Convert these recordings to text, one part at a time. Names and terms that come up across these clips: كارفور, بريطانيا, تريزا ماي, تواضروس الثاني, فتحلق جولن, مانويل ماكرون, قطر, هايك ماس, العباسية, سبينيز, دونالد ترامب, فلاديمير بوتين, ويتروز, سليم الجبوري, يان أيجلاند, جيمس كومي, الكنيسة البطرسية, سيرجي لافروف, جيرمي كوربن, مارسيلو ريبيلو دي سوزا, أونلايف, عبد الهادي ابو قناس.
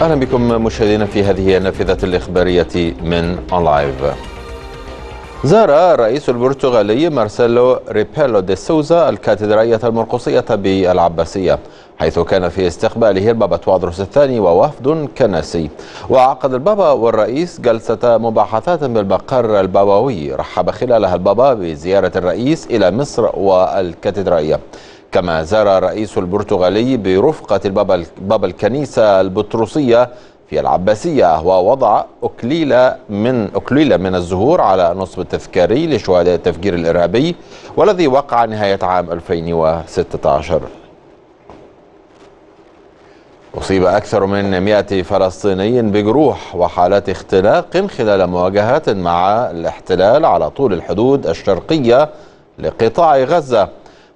أهلا بكم مشاهدينا في هذه النافذة الإخبارية من أونلايف. زار الرئيس البرتغالي مارسيلو ريبيلو دي سوزا الكاتدرائية المرقصية بالعباسية، حيث كان في استقباله البابا تواضروس الثاني ووفد كنسي، وعقد البابا والرئيس جلسة مباحثات بالمقر البابوي رحب خلالها البابا بزيارة الرئيس إلى مصر والكاتدرائية. كما زار الرئيس البرتغالي برفقة البابا الكنيسة البطرسية في العباسية، ووضع أكليلة من الزهور على النصب التذكاري لشهداء التفجير الإرهابي والذي وقع نهاية عام 2016. أصيب أكثر من 100 فلسطيني بجروح وحالات اختناق خلال مواجهات مع الاحتلال على طول الحدود الشرقية لقطاع غزة،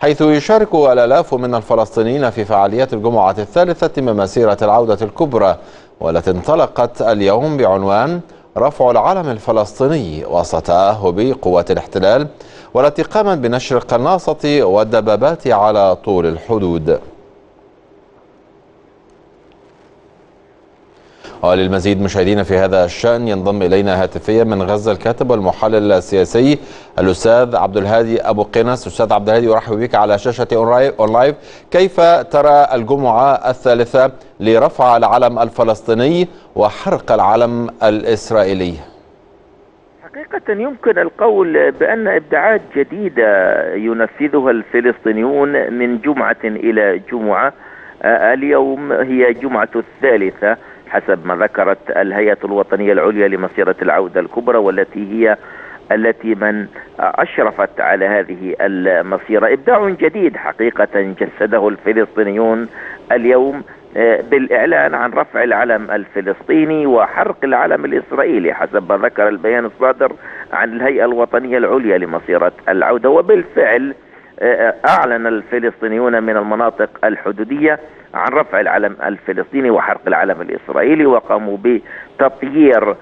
حيث يشارك الآلاف من الفلسطينيين في فعاليات الجمعة الثالثة من مسيرة العودة الكبرى، والتي انطلقت اليوم بعنوان رفع العلم الفلسطيني وسط تأهب قوات الاحتلال، والتي قامت بنشر القناصة والدبابات على طول الحدود. وللمزيد مشاهدينا في هذا الشأن ينضم إلينا هاتفيا من غزة الكاتب والمحلل السياسي الأستاذ عبد الهادي ابو قناس. أستاذ عبد الهادي، أرحب بك على شاشة أونلايف. كيف ترى الجمعة الثالثة لرفع العلم الفلسطيني وحرق العلم الإسرائيلي؟ حقيقة يمكن القول بأن إبداعات جديدة ينفذها الفلسطينيون من جمعة إلى جمعة. اليوم هي جمعة الثالثة حسب ما ذكرت الهيئة الوطنية العليا لمسيرة العودة الكبرى، والتي هي التي من أشرفت على هذه المسيرة. إبداع جديد حقيقة جسده الفلسطينيون اليوم بالإعلان عن رفع العلم الفلسطيني وحرق العلم الإسرائيلي حسب ما ذكر البيان الصادر عن الهيئة الوطنية العليا لمسيرة العودة. وبالفعل أعلن الفلسطينيون من المناطق الحدودية عن رفع العلم الفلسطيني وحرق العلم الإسرائيلي، وقاموا بتطيير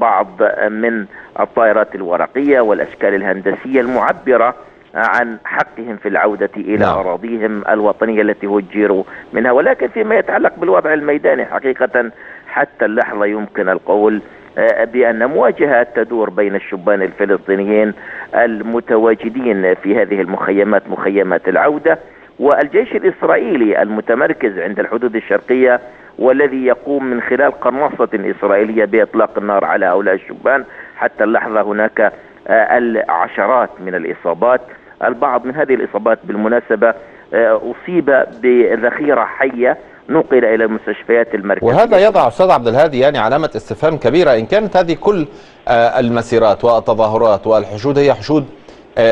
بعض من الطائرات الورقية والأشكال الهندسية المعبرة عن حقهم في العودة إلى أراضيهم الوطنية التي هجروا منها. ولكن فيما يتعلق بالوضع الميداني حقيقة حتى اللحظة يمكن القول بأن مواجهات تدور بين الشبان الفلسطينيين المتواجدين في هذه المخيمات، مخيمات العودة، والجيش الإسرائيلي المتمركز عند الحدود الشرقية والذي يقوم من خلال قناصة إسرائيلية بإطلاق النار على هؤلاء الشبان. حتى اللحظة هناك العشرات من الإصابات، البعض من هذه الإصابات بالمناسبة أصيب بذخيرة حية نقل إلى المستشفيات المركزية. وهذا يضع أستاذ عبد الهادي يعني علامة استفهام كبيرة، إن كانت هذه كل المسيرات والتظاهرات والحشود هي حشود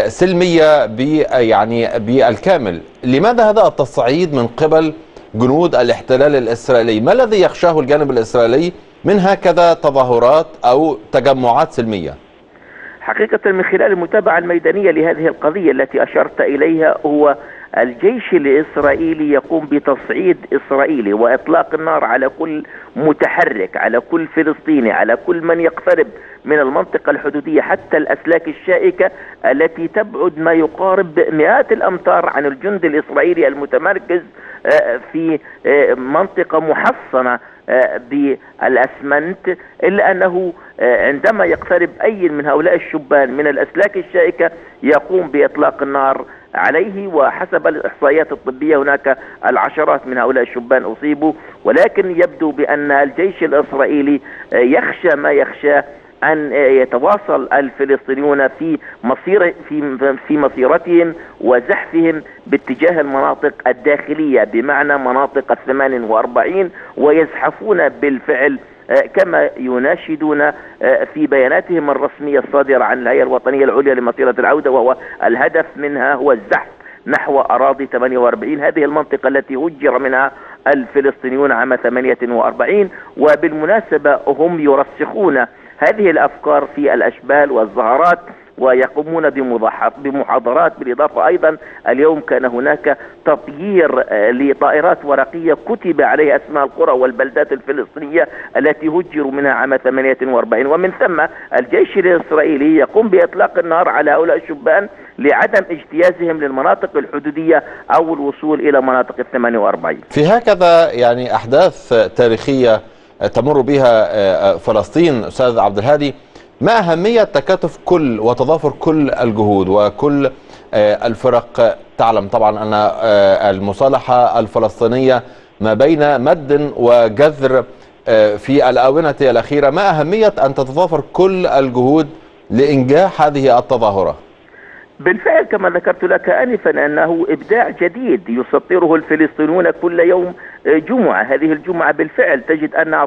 سلمية بالكامل، لماذا هذا التصعيد من قبل جنود الاحتلال الإسرائيلي؟ ما الذي يخشاه الجانب الإسرائيلي من هكذا تظاهرات أو تجمعات سلمية؟ حقيقة من خلال المتابعة الميدانية لهذه القضية التي أشرت إليها، هو الجيش الإسرائيلي يقوم بتصعيد إسرائيلي وإطلاق النار على كل متحرك، على كل فلسطيني، على كل من يقترب من المنطقة الحدودية، حتى الأسلاك الشائكة التي تبعد ما يقارب مئات الأمتار عن الجند الإسرائيلي المتمركز في منطقة محصنة بالأسمنت. إلا أنه عندما يقترب أي من هؤلاء الشبان من الأسلاك الشائكة يقوم بإطلاق النار عليه، وحسب الإحصائيات الطبية هناك العشرات من هؤلاء الشبان أصيبوا. ولكن يبدو بأن الجيش الإسرائيلي يخشى ما يخشى أن يتواصل الفلسطينيون في مسيرتهم وزحفهم باتجاه المناطق الداخلية، بمعنى مناطق 48، ويزحفون بالفعل كما يناشدون في بياناتهم الرسمية الصادرة عن الهيئة الوطنية العليا لمسيرة العودة، وهو الهدف منها هو الزحف نحو أراضي 48، هذه المنطقة التي هجر منها الفلسطينيون عام 48. وبالمناسبة هم يرسخون هذه الأفكار في الأشبال والزهرات ويقومون بمحاضرات. بالإضافة أيضا اليوم كان هناك تطيير لطائرات ورقية كتب عليها أسماء القرى والبلدات الفلسطينية التي هجروا منها عام 48، ومن ثم الجيش الإسرائيلي يقوم بإطلاق النار على هؤلاء الشبان لعدم اجتيازهم للمناطق الحدودية أو الوصول إلى مناطق 48. في هكذا أحداث تاريخية تمر بها فلسطين. أستاذ عبد الهادي، ما أهمية تكاتف كل وتضافر كل الجهود وكل الفرق؟ تعلم طبعا أن المصالحة الفلسطينية ما بين مد وجذر في الآونة الأخيرة، ما أهمية أن تتضافر كل الجهود لإنجاح هذه التظاهرة؟ بالفعل كما ذكرت لك آنفا أنه إبداع جديد يسطره الفلسطينيون كل يوم جمعة. هذه الجمعة بالفعل تجد أن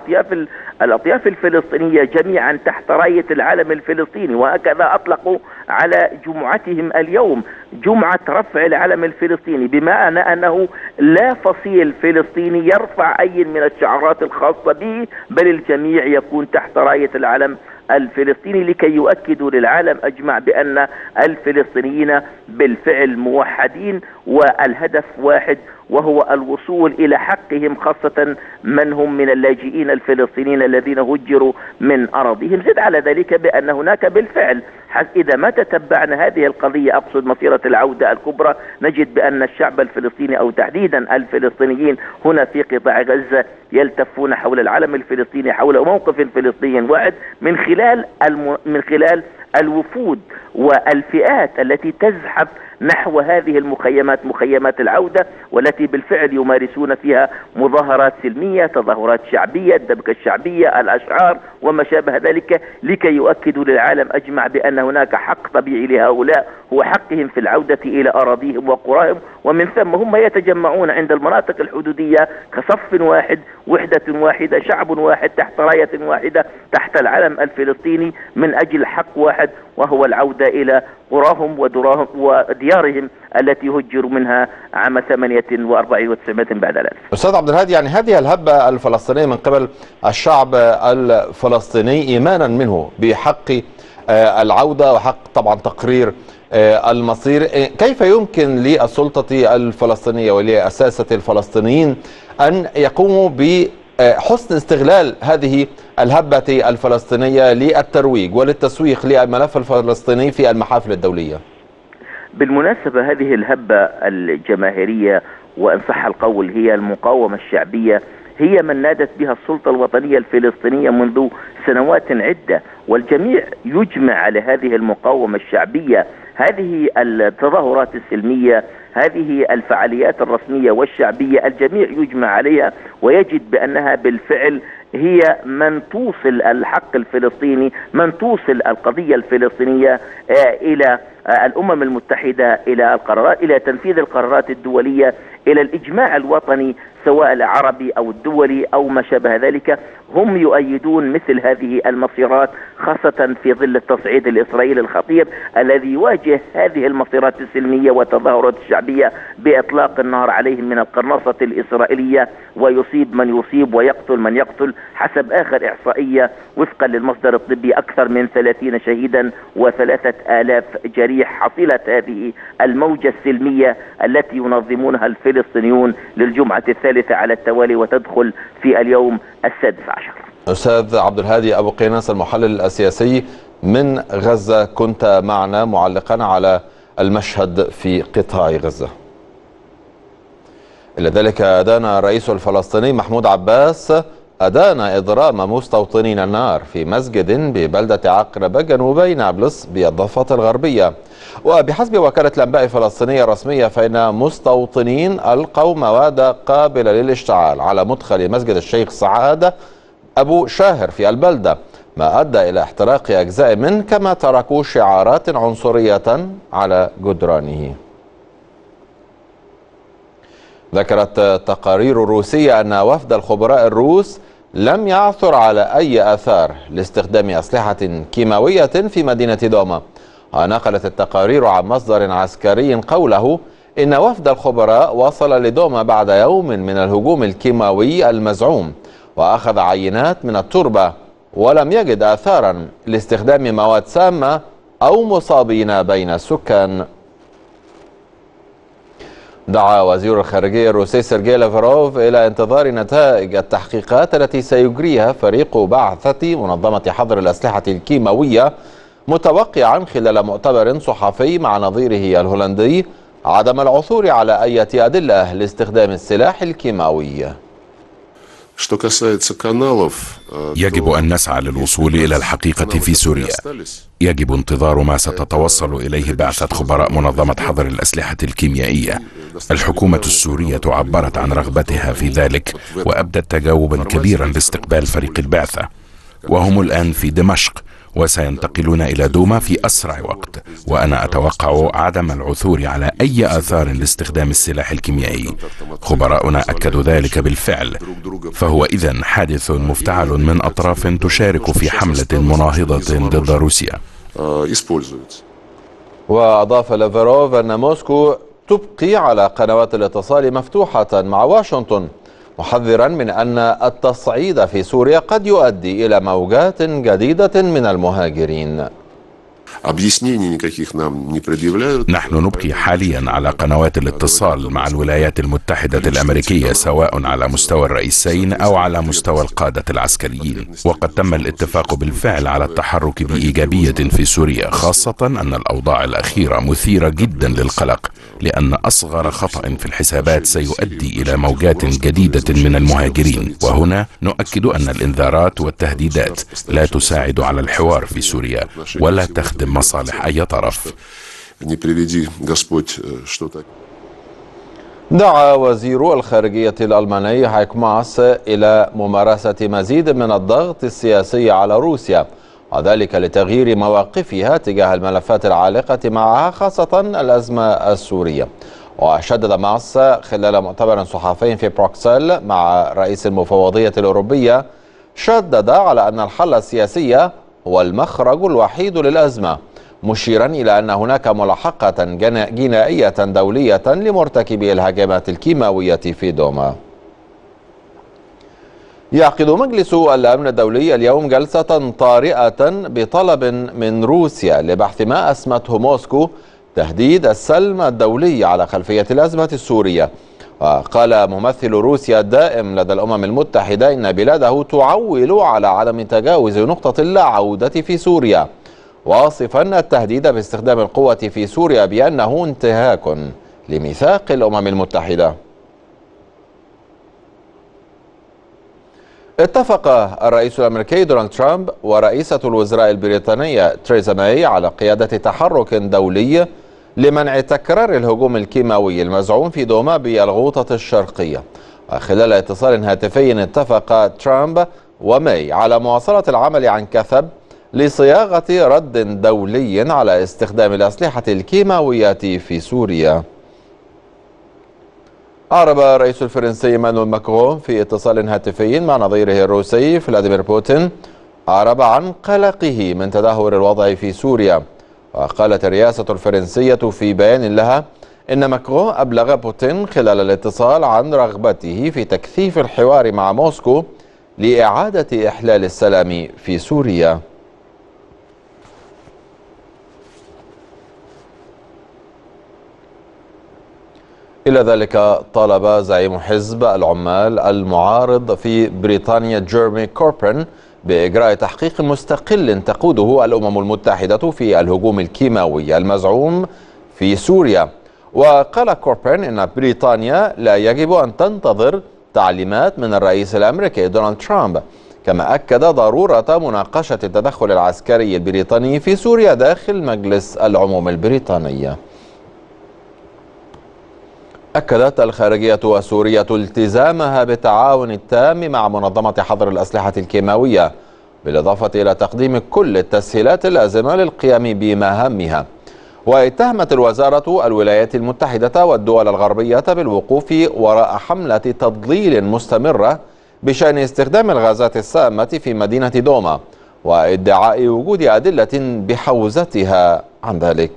الأطياف الفلسطينية جميعا تحت راية العلم الفلسطيني، وهكذا أطلقوا على جمعتهم اليوم جمعة رفع العلم الفلسطيني، بمعنى أنه لا فصيل فلسطيني يرفع أي من الشعارات الخاصة به، بل الجميع يكون تحت راية العلم الفلسطيني لكي يؤكدوا للعالم أجمع بأن الفلسطينيين بالفعل موحدين والهدف واحد، وهو الوصول إلى حقهم، خاصة من هم من اللاجئين الفلسطينيين الذين هجروا من أراضيهم. زد على ذلك بأن هناك بالفعل إذا ما تتبعنا هذه القضية، أقصد مسيرة العودة الكبرى، نجد بأن الشعب الفلسطيني أو تحديدا الفلسطينيين هنا في قطاع غزة يلتفون حول العلم الفلسطيني، حول موقف فلسطيني واحد، من خلال الوفود والفئات التي تزحف نحو هذه المخيمات، مخيمات العودة، والتي بالفعل يمارسون فيها مظاهرات سلمية، تظاهرات شعبية، الدبكة الشعبية، الأشعار وما شابه ذلك، لكي يؤكدوا للعالم أجمع بأن هناك حق طبيعي لهؤلاء هو حقهم في العودة إلى أراضيهم وقراهم، ومن ثم هم يتجمعون عند المناطق الحدودية كصف واحد، وحدة واحدة، شعب واحد، تحت راية واحدة، تحت العلم الفلسطيني، من أجل حق واحد وهو العودة إلى قراهم ودراهم وديارهم التي هجروا منها عام 48 و900 بعد الألف. أستاذ عبد الهادي، يعني هذه الهبة الفلسطينية من قبل الشعب الفلسطيني إيمانا منه بحق العودة وحق طبعا تقرير المصير، كيف يمكن للسلطة الفلسطينية ولأساسة الفلسطينيين أن يقوموا بحسن استغلال هذه الهبة الفلسطينية للترويج وللتسويق للملف الفلسطيني في المحافل الدولية؟ بالمناسبة هذه الهبة الجماهيرية، وإن صح القول هي المقاومة الشعبية، هي من نادت بها السلطة الوطنية الفلسطينية منذ سنوات عدة، والجميع يجمع على هذه المقاومة الشعبية. هذه التظاهرات السلمية، هذه الفعاليات الرسمية والشعبية، الجميع يجمع عليها ويجد بأنها بالفعل هي من توصل الحق الفلسطيني، من توصل القضية الفلسطينية إلى الأمم المتحدة، إلى القرارات، إلى تنفيذ القرارات الدولية، إلى الإجماع الوطني سواء العربي أو الدولي أو ما شابه ذلك. هم يؤيدون مثل هذه المصيرات، خاصة في ظل التصعيد الإسرائيلي الخطير الذي يواجه هذه المصيرات السلمية والتظاهرات الشعبية بإطلاق النار عليهم من القناصة الإسرائيلية، ويصيب من يصيب ويقتل من يقتل، حسب آخر إحصائية وفقا للمصدر الطبي أكثر من 30 شهيدا و3000 جريح حصيلة هذه الموجة السلمية التي ينظمونها الفلسطينيون للجمعة الثالثة على التوالي وتدخل في اليوم السادس عشر. أستاذ عبد الهادي أبو قناس، المحلل السياسي من غزة، كنت معنا معلقا على المشهد في قطاع غزة. إلى ذلك أدان الرئيس الفلسطيني محمود عباس إضرام مستوطنين النار في مسجد ببلدة عقربة جنوبي نابلس بالضفة الغربية. وبحسب وكالة الأنباء الفلسطينية الرسمية، فإن مستوطنين ألقوا مواد قابلة للاشتعال على مدخل مسجد الشيخ سعادة أبو شاهر في البلدة، ما أدى إلى احتراق أجزاء منه، كما تركوا شعارات عنصرية على جدرانه. ذكرت تقارير روسية أن وفد الخبراء الروس لم يعثر على أي آثار لاستخدام أسلحة كيماوية في مدينة دوما. ونقلت التقارير عن مصدر عسكري قوله إن وفد الخبراء وصل لدوما بعد يوم من الهجوم الكيماوي المزعوم، وأخذ عينات من التربة، ولم يجد آثارا لاستخدام مواد سامة أو مصابين بين السكان. دعا وزير الخارجية الروسي سيرجي لافروف إلى انتظار نتائج التحقيقات التي سيجريها فريق بعثة منظمة حظر الأسلحة الكيماوية، متوقعا خلال مؤتمر صحفي مع نظيره الهولندي عدم العثور على أي أدلة لاستخدام السلاح الكيماوي. يجب أن نسعى للوصول إلى الحقيقة في سوريا. يجب انتظار ما ستتوصل إليه بعثة خبراء منظمة حظر الأسلحة الكيميائية. الحكومة السورية عبرت عن رغبتها في ذلك وأبدت تجاوبا كبيرا لاستقبال فريق البعثة، وهم الآن في دمشق وسينتقلون إلى دوما في أسرع وقت، وأنا أتوقع عدم العثور على أي آثار لاستخدام السلاح الكيميائي. خبراؤنا أكدوا ذلك بالفعل، فهو إذن حادث مفتعل من أطراف تشارك في حملة مناهضة ضد روسيا. وأضاف لافروف أن موسكو تبقي على قنوات الاتصال مفتوحة مع واشنطن، محذرا من أن التصعيد في سوريا قد يؤدي إلى موجات جديدة من المهاجرين. نحن نبقي حاليا على قنوات الاتصال مع الولايات المتحدة الأمريكية، سواء على مستوى الرئيسين أو على مستوى القادة العسكريين، وقد تم الاتفاق بالفعل على التحرك بإيجابية في سوريا، خاصة أن الأوضاع الأخيرة مثيرة جدا للقلق، لأن أصغر خطأ في الحسابات سيؤدي إلى موجات جديدة من المهاجرين. وهنا نؤكد أن الإنذارات والتهديدات لا تساعد على الحوار في سوريا ولا تخدم مصالح أي طرف. دعا وزير الخارجية الألماني هايك ماس إلى ممارسة مزيد من الضغط السياسي على روسيا، وذلك لتغيير مواقفها تجاه الملفات العالقة معها، خاصة الأزمة السورية. وشدد ماس خلال مؤتمر صحفي في بروكسل مع رئيس المفوضية الأوروبية، شدد على أن الحل السياسي هو المخرج الوحيد للأزمة، مشيرا إلى أن هناك ملاحقة جنائية دولية لمرتكبي الهجمات الكيماوية في دوما. يعقد مجلس الأمن الدولي اليوم جلسة طارئة بطلب من روسيا لبحث ما أسمته موسكو تهديد السلم الدولي على خلفية الأزمة السورية. وقال ممثل روسيا الدائم لدى الأمم المتحدة إن بلاده تعول على عدم تجاوز نقطة اللا عودة في سوريا، واصفا التهديد باستخدام القوة في سوريا بأنه انتهاك لميثاق الأمم المتحدة. اتفق الرئيس الأمريكي دونالد ترامب ورئيسة الوزراء البريطانية تريزا ماي على قيادة تحرك دولي لمنع تكرار الهجوم الكيماوي المزعوم في دوما بالغوطة الشرقية. وخلال اتصال هاتفي اتفق ترامب وماي على مواصلة العمل عن كثب لصياغة رد دولي على استخدام الأسلحة الكيماوية في سوريا. أعرب الرئيس الفرنسي مانويل ماكرون في اتصال هاتفي مع نظيره الروسي فلاديمير بوتين، أعرب عن قلقه من تدهور الوضع في سوريا. وقالت الرئاسة الفرنسية في بيان لها إن ماكرون أبلغ بوتين خلال الاتصال عن رغبته في تكثيف الحوار مع موسكو لإعادة إحلال السلام في سوريا. إلى ذلك طالب زعيم حزب العمال المعارض في بريطانيا جيرمي كوربن بإجراء تحقيق مستقل تقوده الأمم المتحدة في الهجوم الكيماوي المزعوم في سوريا. وقال كوربن إن بريطانيا لا يجب أن تنتظر تعليمات من الرئيس الأمريكي دونالد ترامب، كما أكد ضرورة مناقشة التدخل العسكري البريطاني في سوريا داخل مجلس العموم البريطاني. أكدت الخارجية السورية التزامها بالتعاون التام مع منظمة حظر الأسلحة الكيماوية، بالإضافة إلى تقديم كل التسهيلات اللازمة للقيام بمهامها. واتهمت الوزارة الولايات المتحدة والدول الغربية بالوقوف وراء حملة تضليل مستمرة بشأن استخدام الغازات السامة في مدينة دوما، وادعاء وجود أدلة بحوزتها عن ذلك.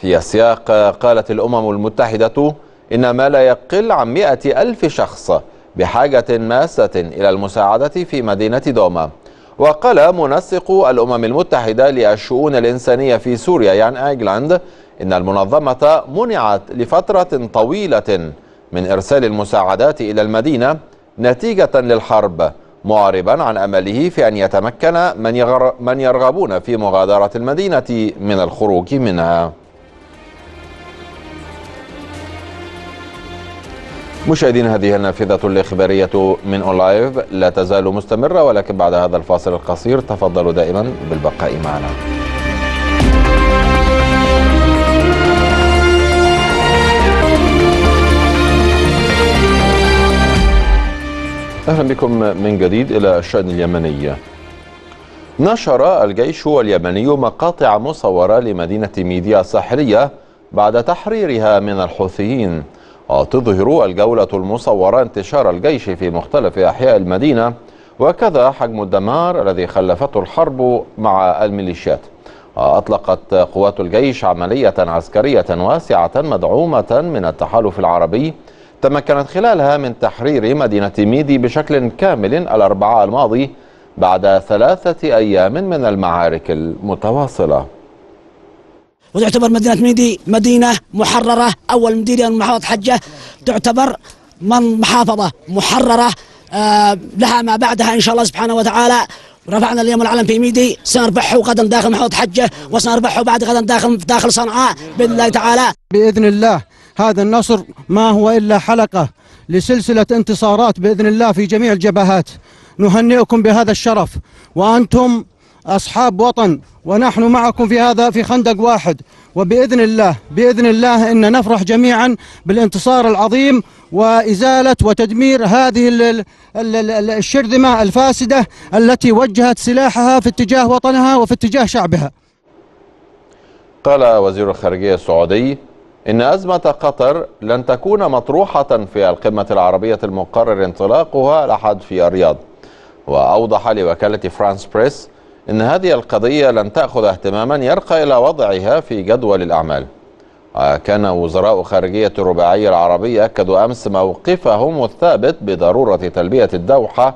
في السياق، قالت الأمم المتحدة إن ما لا يقل عن 100,000 شخص بحاجة ماسة إلى المساعدة في مدينة دوما. وقال منسق الأمم المتحدة للشؤون الإنسانية في سوريا يان أيجلاند إن المنظمة منعت لفترة طويلة من إرسال المساعدات إلى المدينة نتيجة للحرب، معربا عن أمله في أن يتمكن من يرغبون في مغادرة المدينة من الخروج منها. مشاهدين هذه النافذة الإخبارية من اون لايف لا تزال مستمرة، ولكن بعد هذا الفاصل القصير تفضلوا دائما بالبقاء معنا. أهلا بكم من جديد إلى الشأن اليمني. نشر الجيش اليمني مقاطع مصورة لمدينة ميديا الساحلية بعد تحريرها من الحوثيين، وتظهر الجولة المصورة انتشار الجيش في مختلف أحياء المدينة وكذا حجم الدمار الذي خلفته الحرب مع الميليشيات. أطلقت قوات الجيش عملية عسكرية واسعة مدعومة من التحالف العربي تمكنت خلالها من تحرير مدينة ميدي بشكل كامل الأربعاء الماضي بعد 3 أيام من المعارك المتواصلة. وتعتبر مدينة ميدي مدينة محررة، أول مدينة من محافظة حجة تعتبر من محافظة محررة لها ما بعدها إن شاء الله سبحانه وتعالى. رفعنا اليوم العلم في ميدي، سنربحه غدا داخل محافظة حجة وسنربحه بعد غدا داخل صنعاء بإذن الله تعالى. بإذن الله هذا النصر ما هو إلا حلقة لسلسلة انتصارات بإذن الله في جميع الجبهات. نهنئكم بهذا الشرف، وأنتم أصحاب وطن ونحن معكم في هذا في خندق واحد، وبإذن الله بإذن الله إن نفرح جميعا بالانتصار العظيم وإزالة وتدمير هذه الشرذمة الفاسدة التي وجهت سلاحها في اتجاه وطنها وفي اتجاه شعبها. قال وزير الخارجية السعودي إن أزمة قطر لن تكون مطروحة في القمة العربية المقرر انطلاقها الأحد في الرياض، وأوضح لوكالة فرانس بريس إن هذه القضية لن تأخذ اهتماما يرقى إلى وضعها في جدول الأعمال. وكان وزراء خارجية الرباعية العربية أكدوا أمس موقفهم الثابت بضرورة تلبية الدوحة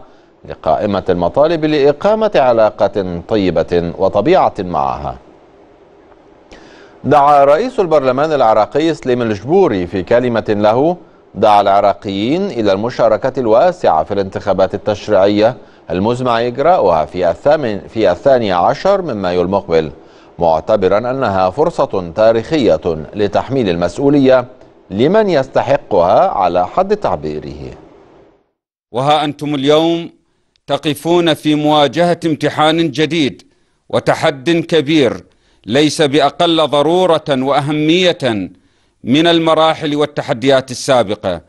لقائمة المطالب لإقامة علاقة طيبة وطبيعة معها. دعا رئيس البرلمان العراقي سليم الجبوري في كلمة له دعا العراقيين إلى المشاركة الواسعة في الانتخابات التشريعية المزمع إجراؤها في الثاني عشر من مايو المقبل، معتبرا أنها فرصة تاريخية لتحميل المسؤولية لمن يستحقها على حد تعبيره. وها أنتم اليوم تقفون في مواجهة امتحان جديد وتحد كبير ليس بأقل ضرورة وأهمية من المراحل والتحديات السابقة،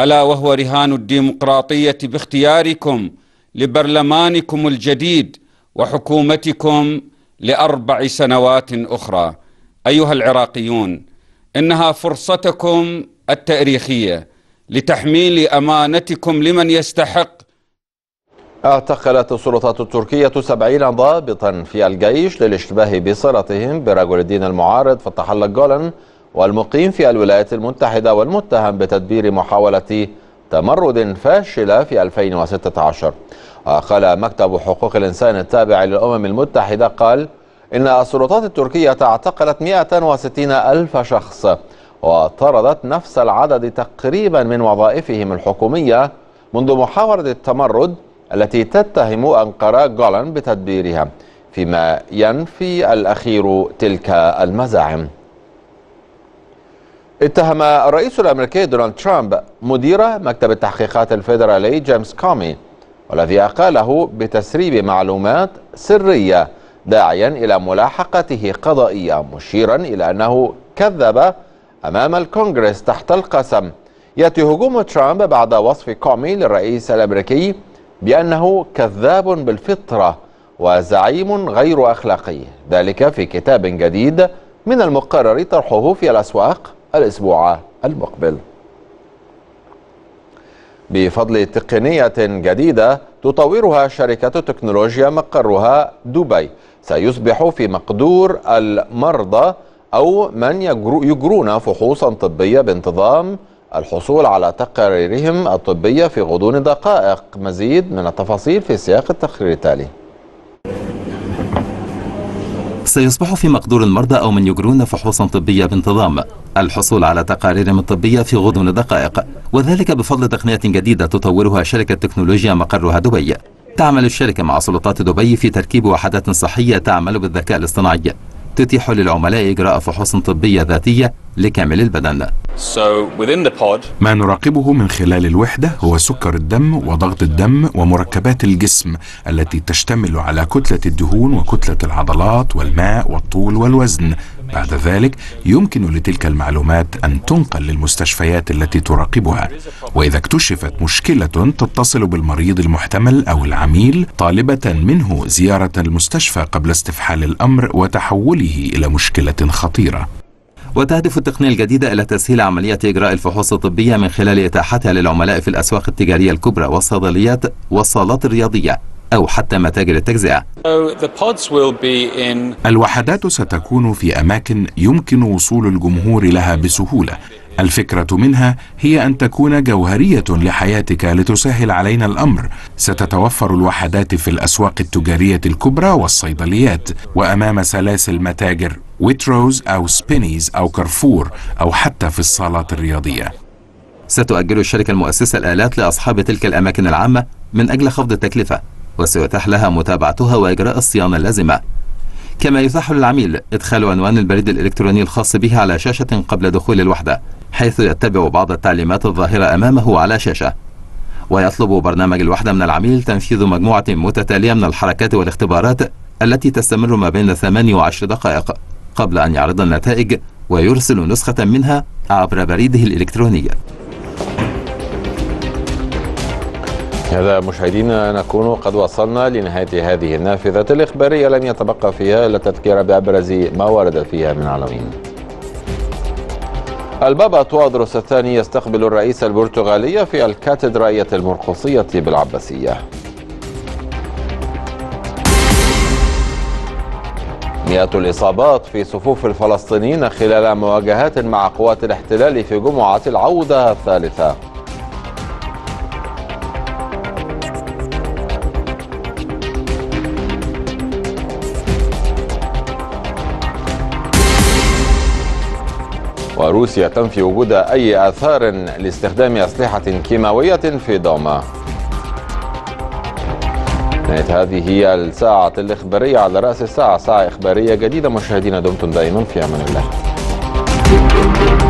ألا وهو رهان الديمقراطية باختياركم لبرلمانكم الجديد وحكومتكم ل4 سنوات أخرى. أيها العراقيون، إنها فرصتكم التاريخية لتحميل أمانتكم لمن يستحق. اعتقلت السلطات التركية 70 ضابطا في الجيش للاشتباه بصلتهم برجل الدين المعارض فتحلق جولن والمقيم في الولايات المتحدة والمتهم بتدبير محاولة تمرد فاشلة في 2016. قال مكتب حقوق الإنسان التابع للأمم المتحدة قال إن السلطات التركية اعتقلت 160 ألف شخص وطردت نفس العدد تقريبا من وظائفهم الحكومية منذ محاولة التمرد التي تتهم أنقرة جولن بتدبيرها، فيما ينفي الأخير تلك المزاعم. اتهم الرئيس الأمريكي دونالد ترامب مدير مكتب التحقيقات الفيدرالي جيمس كومي والذي أقاله بتسريب معلومات سرية داعيا إلى ملاحقته قضائيا، مشيرا إلى أنه كذب أمام الكونغرس تحت القسم. يأتي هجوم ترامب بعد وصف كومي للرئيس الأمريكي بأنه كذاب بالفطرة وزعيم غير أخلاقي، ذلك في كتاب جديد من المقرر طرحه في الأسواق الأسبوع المقبل. بفضل تقنية جديدة تطورها شركة تكنولوجيا مقرها دبي، سيصبح في مقدور المرضى أو من يجرون فحوصا طبية بانتظام الحصول على تقاريرهم الطبية في غضون دقائق. مزيد من التفاصيل في سياق التقرير التالي. سيصبح في مقدور المرضى أو من يجرون فحوصا طبية بانتظام الحصول على تقاريرهم الطبية في غضون دقائق، وذلك بفضل تقنية جديدة تطورها شركة تكنولوجيا مقرها دبي. تعمل الشركة مع سلطات دبي في تركيب وحدات صحية تعمل بالذكاء الاصطناعي تتيح للعملاء إجراء فحوص طبية ذاتية لكامل البدن. ما نراقبه من خلال الوحدة هو سكر الدم وضغط الدم ومركبات الجسم التي تشتمل على كتلة الدهون وكتلة العضلات والماء والطول والوزن. بعد ذلك يمكن لتلك المعلومات أن تنقل للمستشفيات التي تراقبها، وإذا اكتشفت مشكلة تتصل بالمريض المحتمل أو العميل طالبة منه زيارة المستشفى قبل استفحال الأمر وتحوله إلى مشكلة خطيرة. وتهدف التقنية الجديدة إلى تسهيل عملية إجراء الفحوص الطبية من خلال إتاحتها للعملاء في الأسواق التجارية الكبرى والصيدليات والصالات الرياضية أو حتى متاجر التجزئة. الوحدات ستكون في أماكن يمكن وصول الجمهور لها بسهولة. الفكرة منها هي أن تكون جوهرية لحياتك لتسهل علينا الأمر. ستتوفر الوحدات في الأسواق التجارية الكبرى والصيدليات وأمام سلاسل متاجر ويتروز أو سبينيز أو كارفور أو حتى في الصالات الرياضية. ستؤجل الشركة المؤسسة الآلات لأصحاب تلك الأماكن العامة من أجل خفض التكلفة، وسيتاح لها متابعتها وإجراء الصيانة اللازمة. كما يتاح للعميل إدخال عنوان البريد الإلكتروني الخاص به على شاشة قبل دخول الوحدة، حيث يتبع بعض التعليمات الظاهرة أمامه على شاشة. ويطلب برنامج الوحدة من العميل تنفيذ مجموعة متتالية من الحركات والاختبارات التي تستمر ما بين 8 و10 دقائق قبل أن يعرض النتائج ويرسل نسخة منها عبر بريده الإلكتروني. هذا مشاهدينا نكون قد وصلنا لنهاية هذه النافذة الإخبارية، لم يتبقى فيها إلا التذكير بأبرز ما ورد فيها من عناوين. البابا تواضروس الثاني يستقبل الرئيس البرتغالي في الكاتدرائية المرقصية بالعباسية. مئات الإصابات في صفوف الفلسطينيين خلال مواجهات مع قوات الاحتلال في جمعة العودة الثالثة. وروسيا تنفي وجود أي آثار لاستخدام أسلحة كيماوية في دوما. نهاية هذه هي الساعة الإخبارية على رأس الساعة، ساعة إخبارية جديدة. مشاهدينا دمتم دائما في أمان الله.